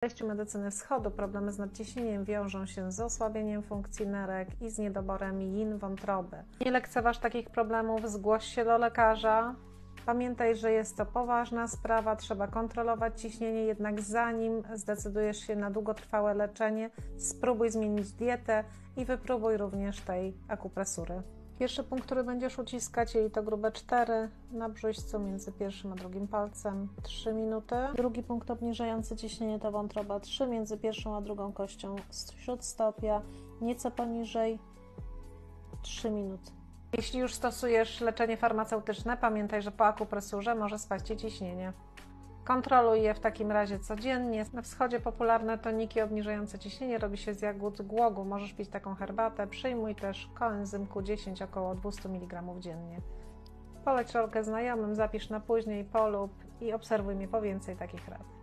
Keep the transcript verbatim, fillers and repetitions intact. W podejściu medycyny wschodu problemy z nadciśnieniem wiążą się z osłabieniem funkcji nerek i z niedoborem yin wątroby. Nie lekceważ takich problemów, zgłoś się do lekarza. Pamiętaj, że jest to poważna sprawa, trzeba kontrolować ciśnienie, jednak zanim zdecydujesz się na długotrwałe leczenie, spróbuj zmienić dietę i wypróbuj również tej akupresury. Pierwszy punkt, który będziesz uciskać, czyli to grube cztery na brzuścu między pierwszym a drugim palcem, trzy minuty. Drugi punkt obniżający ciśnienie to wątroba trzy między pierwszą a drugą kością śródstopia, nieco poniżej, trzy minuty. Jeśli już stosujesz leczenie farmaceutyczne, pamiętaj, że po akupresurze może spaść Ci ciśnienie. Kontroluj je w takim razie codziennie. Na wschodzie popularne toniki obniżające ciśnienie robi się z jagód głogu. Możesz pić taką herbatę. Przyjmuj też koenzym Q dziesięć około dwieście miligramów dziennie. Poleć rolkę znajomym, zapisz na później, polub i obserwuj mnie po więcej takich rad.